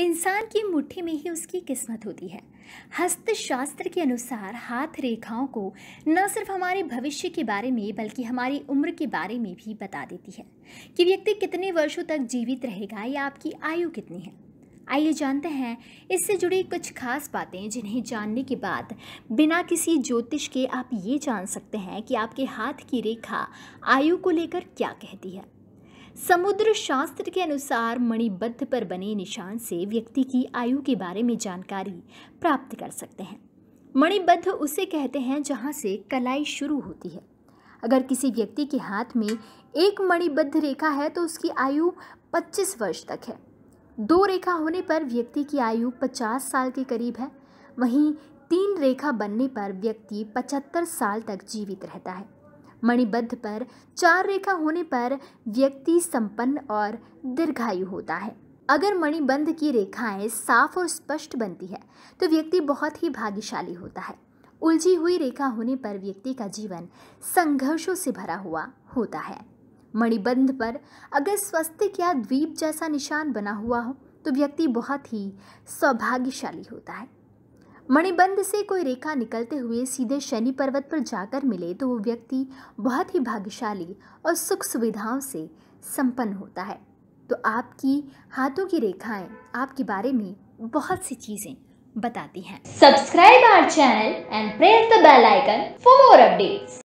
इंसान की मुट्ठी में ही उसकी किस्मत होती है। हस्तशास्त्र के अनुसार हाथ रेखाओं को न सिर्फ हमारे भविष्य के बारे में बल्कि हमारी उम्र के बारे में भी बता देती है कि व्यक्ति कितने वर्षों तक जीवित रहेगा या आपकी आयु कितनी है। आइए जानते हैं इससे जुड़ी कुछ खास बातें जिन्हें जानने के बाद बिना किसी ज्योतिष के आप ये जान सकते हैं कि आपके हाथ की रेखा आयु को लेकर क्या कहती है। समुद्र शास्त्र के अनुसार मणिबद्ध पर बने निशान से व्यक्ति की आयु के बारे में जानकारी प्राप्त कर सकते हैं। मणिबद्ध उसे कहते हैं जहाँ से कलाई शुरू होती है। अगर किसी व्यक्ति के हाथ में एक मणिबद्ध रेखा है तो उसकी आयु 25 वर्ष तक है। दो रेखा होने पर व्यक्ति की आयु 50 साल के करीब है। वहीं तीन रेखा बनने पर व्यक्ति 75 साल तक जीवित रहता है। मणिबद्ध पर चार रेखा होने पर व्यक्ति संपन्न और दीर्घायु होता है। अगर मणिबंध की रेखाएं साफ और स्पष्ट बनती है तो व्यक्ति बहुत ही भाग्यशाली होता है। उलझी हुई रेखा होने पर व्यक्ति का जीवन संघर्षों से भरा हुआ होता है। मणिबंध पर अगर स्वस्तिक या द्वीप जैसा निशान बना हुआ हो तो व्यक्ति बहुत ही सौभाग्यशाली होता है। मणिबंध से कोई रेखा निकलते हुए सीधे शनि पर्वत पर जाकर मिले तो वो व्यक्ति बहुत ही भाग्यशाली और सुख सुविधाओं से संपन्न होता है। तो आपकी हाथों की रेखाएं आपके बारे में बहुत सी चीजें बताती हैं। Subscribe our channel and press the bell icon for more updates.